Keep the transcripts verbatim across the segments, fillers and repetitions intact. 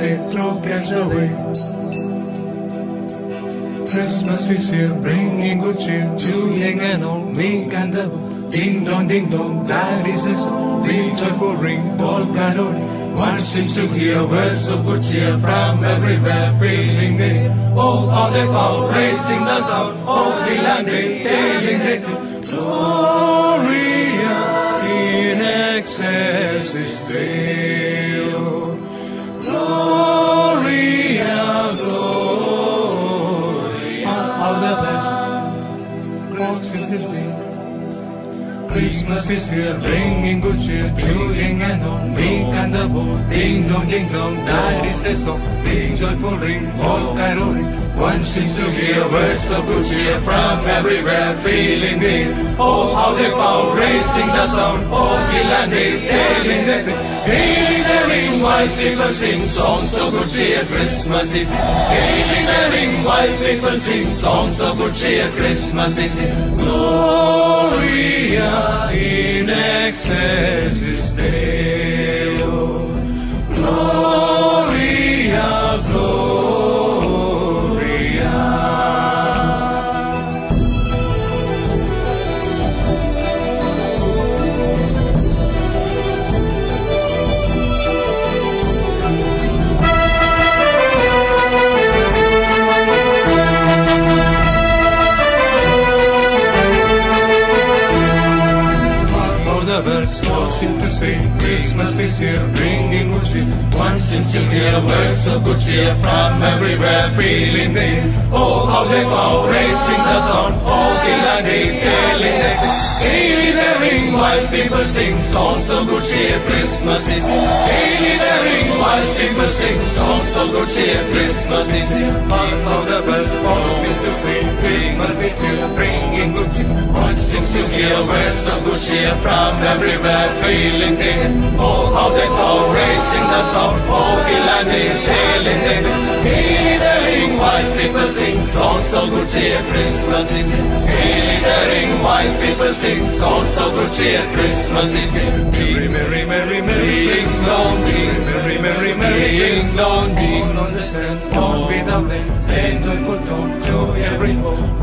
it tropes away. Christmas is here, bringing good cheer, jubiling and all, meek and double. Ding dong, ding dong, that is the story. Joyful ring, all caroling. One seems to hear words of good cheer from everywhere, feeling it. Oh, all the power, raising the sound, all the land, telling it. Gloria in excelsis Deo. Gloria, Gloria. All the best, Christ is here. Christmas is here, bringing good cheer, jubiling and all, meek and the bold. Ding dong, ding dong, that is the song. Ding joyful ring, all caroling. One seems to hear words of good cheer from everywhere, feeling it. Oh, how they power, raising the sound, all hill and hill, telling the tale. Hailing the ring, white people sing songs of good cheer. Christmas is here. Hailing the ring, white people sing songs of good cheer. Christmas is here. Gloria in excelsis Deo. Gloria, Gloria. All seem to say Christmas is here, bringing good cheer. One seems to hear words of good cheer from everywhere, feeling it. Oh, how they bow, raising the sound, all hill and hill, telling it. Daily the ring, while people sing songs of good cheer. Christmas is here. Daily the ring, while people sing songs of good cheer. Christmas is here. All of the bells all seem to say Christmas is here, bringing good cheer. One seems to hear words of good cheer from everywhere, feeling it. Oh, how they call, raising the sound, oh, hill and hill, tailing it. Hear the ring, white people sing songs of good cheer. Christmas is here. Hear the ring, white people sing songs of good cheer. Christmas is here. Merry, merry, merry, merry, ding dong, ding. Merry, merry, merry, ding dong, ding. All on the sand, all without end, then joyful tone to every home.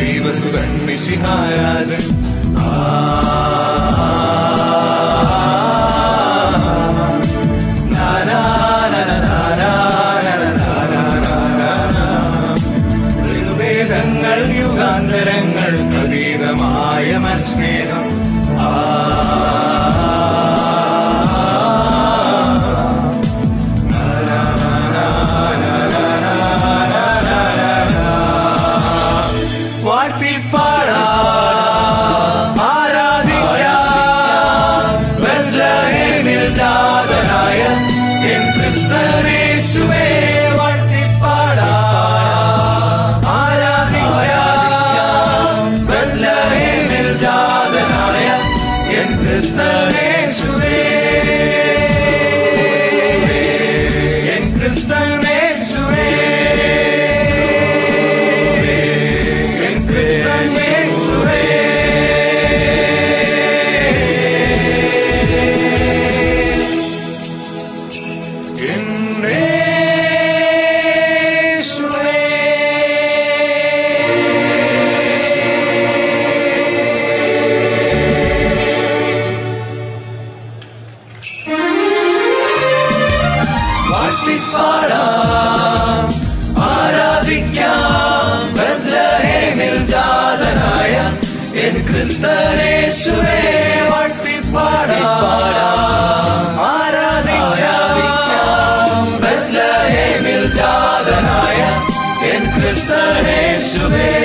Deva Sudan Mishiharajan. Ah. Amen.